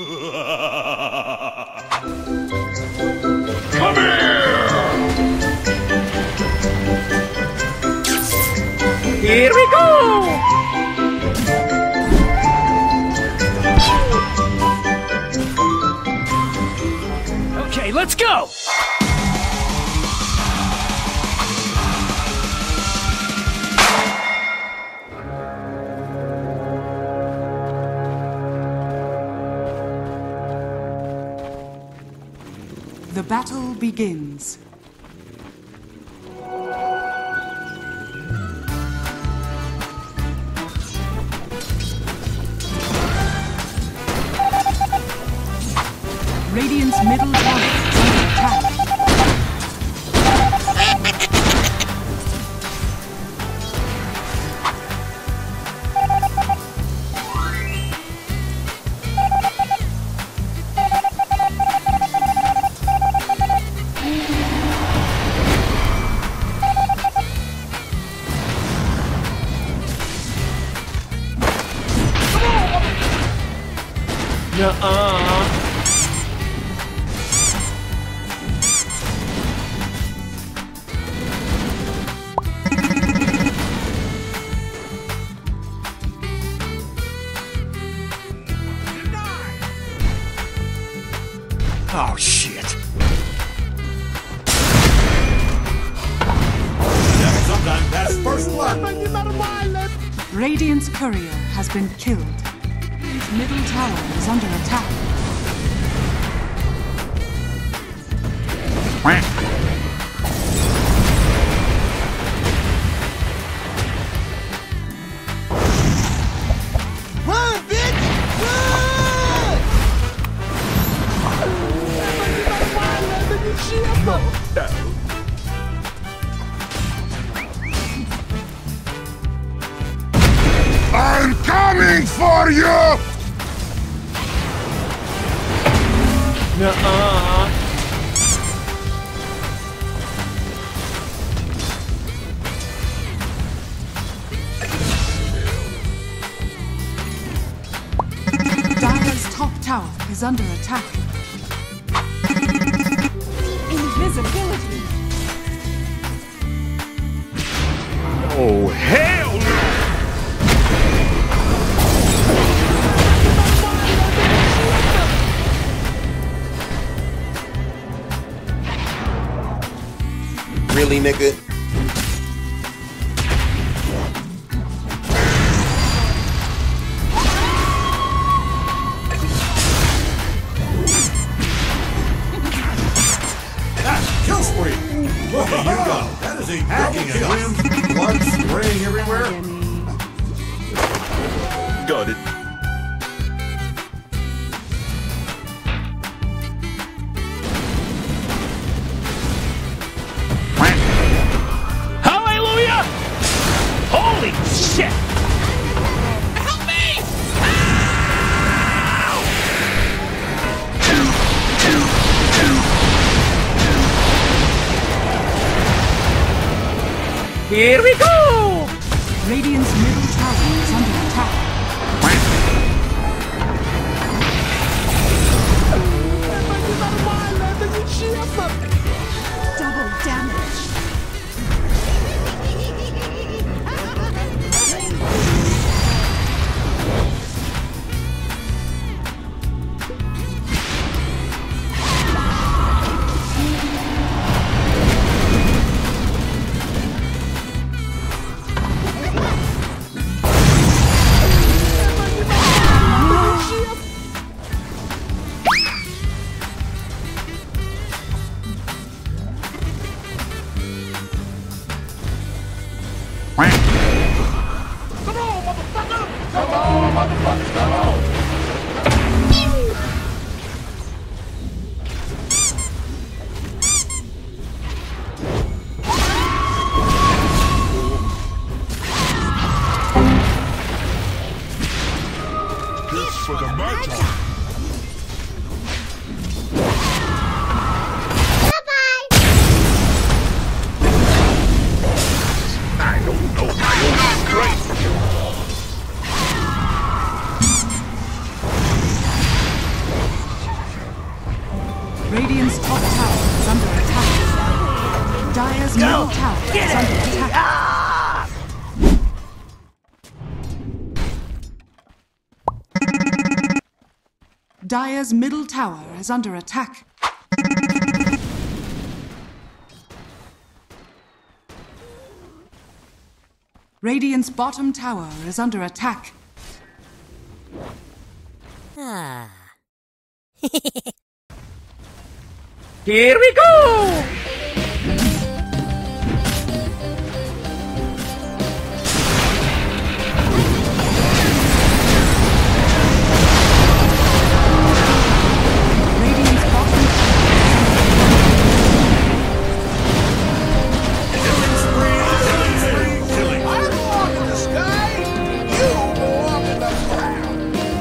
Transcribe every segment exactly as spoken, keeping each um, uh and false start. Come here! Here we go! Okay, let's go! The battle begins. Radiant's middle tower under attack. Nuh-uh. Oh, shit. Sometimes that's first blood. Radiant's courier has been killed. Radiant's middle tower is under attack. Quack. I'm coming for you! Nuh-uh. Dyer's top tower is under attack. Invisibility! Oh, hell no! Really, nigga? That's kill spree! Look at you go! That is a hacking and limb, blood spraying everywhere. Got it. Holy shit! Help me! Ow! Two, two, two, two. Here we go! Radiant's middle tower is under attack. Double damage. Dire's middle tower is under attack. Radiant's bottom tower is under attack. Ah. Here we go! Bottom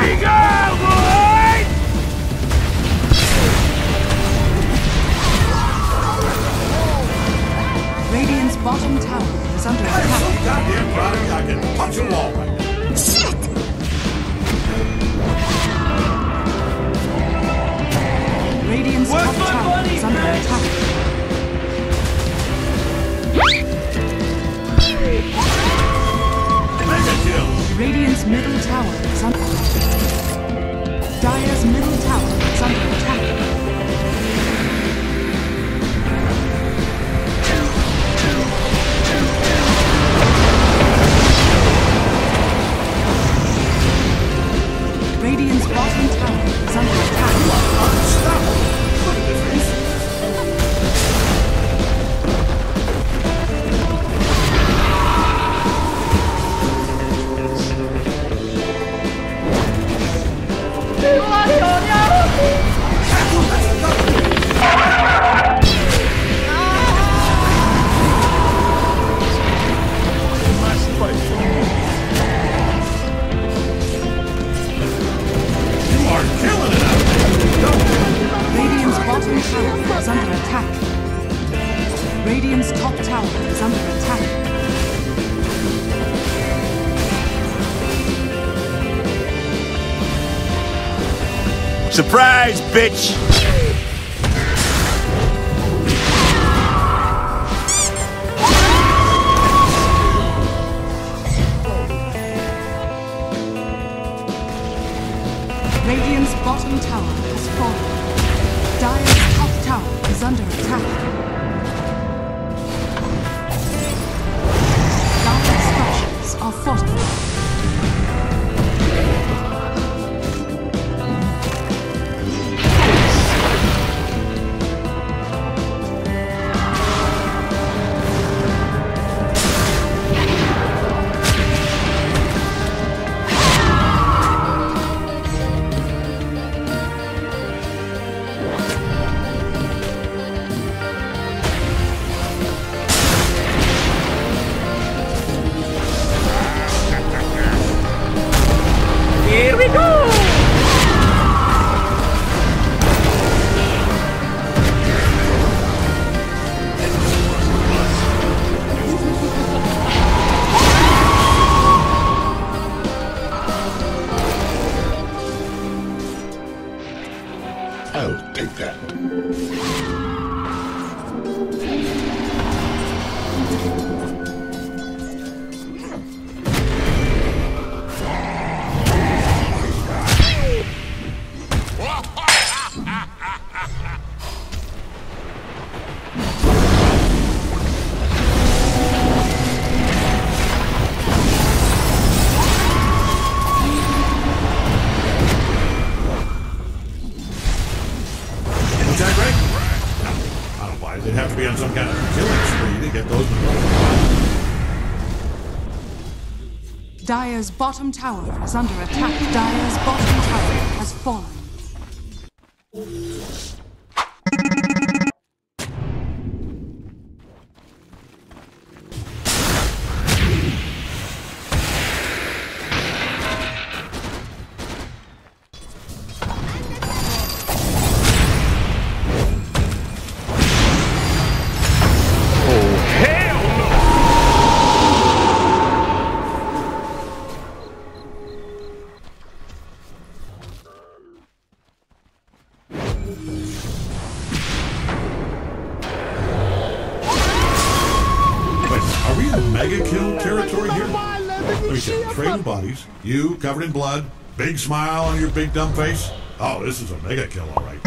tower is under attack. I'm so goddamn proud of you, I can punch them all right now. Shit! Radiant's top tower is under attack. Radiant's middle tower is under attack. Dire's middle tower is under attack. Radiant's bottom tower is under attack. Look at this. Radiant's bottom tower is under attack. Radiant's top tower is under attack. Surprise, bitch! Radiant's bottom tower has fallen. Dire's top tower is under attack. Dire's structures are fortified. I'll take that. They'd have to be on some kind of killing spree to get those. Dire's bottom tower is under attack. Dire's bottom tower has fallen. condition, trailing bodies, you covered in blood, big smile on your big dumb face. Oh, this is a mega kill, all right.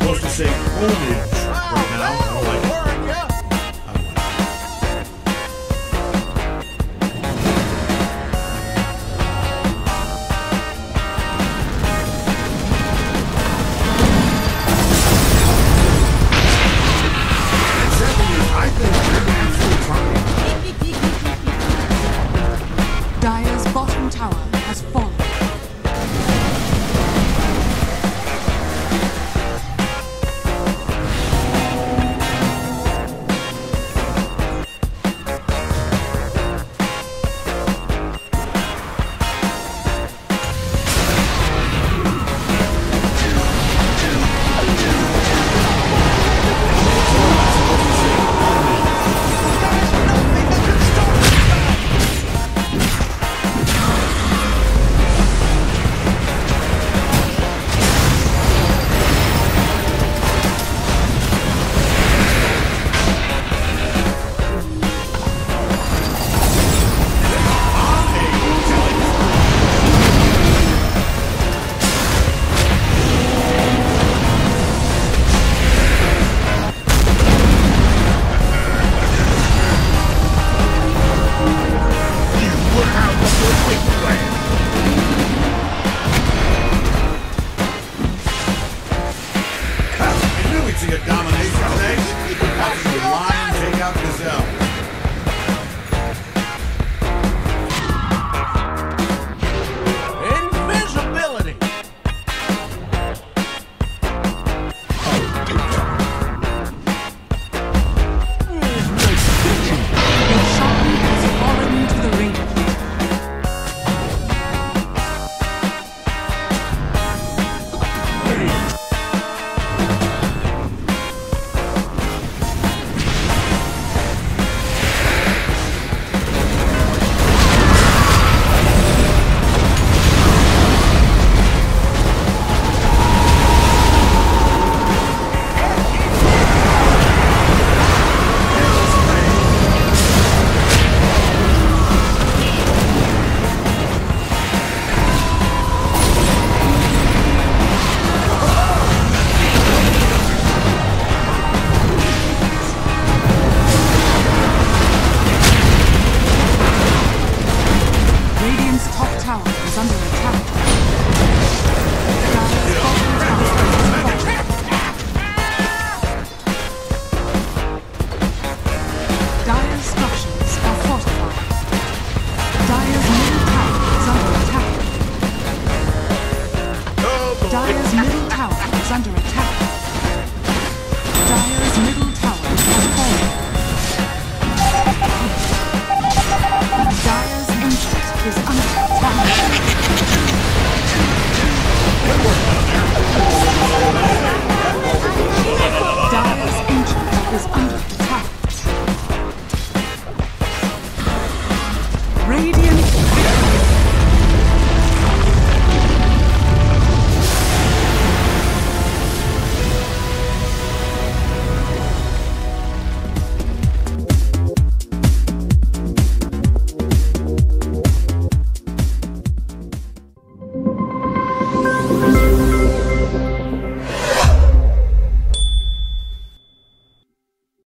Supposed to say only